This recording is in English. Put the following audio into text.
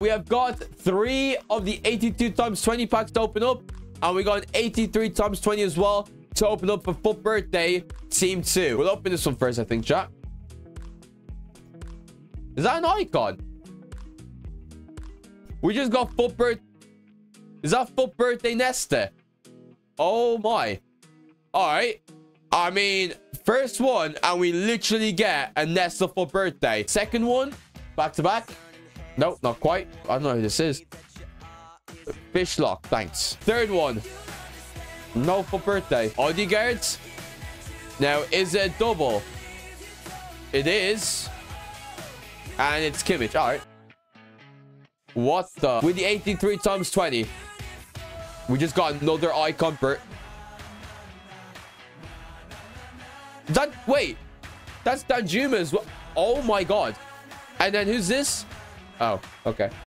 We have got 3 of the 82 times 20 packs to open up, and we got an 83 times 20 as well to open up for FUT Birthday Team 2. We'll open this one first, I think, chat. Is that an icon? We just got FUT Birthday. Is that FUT Birthday Nesta? Oh my. Alright. I mean, first one, and we literally get a Nesta FUT Birthday. Second one, back to back. Nope, not quite. I don't know who this is. Fishlock, thanks. Third one. No FUT Birthday. Odegaards. Now, is it a double? It is. And it's Kimmich. Alright. What the? With the 83 times 20. We just got another icon bird. That, wait. That's Danjuma as well. Oh my god. And then who's this? Oh, okay.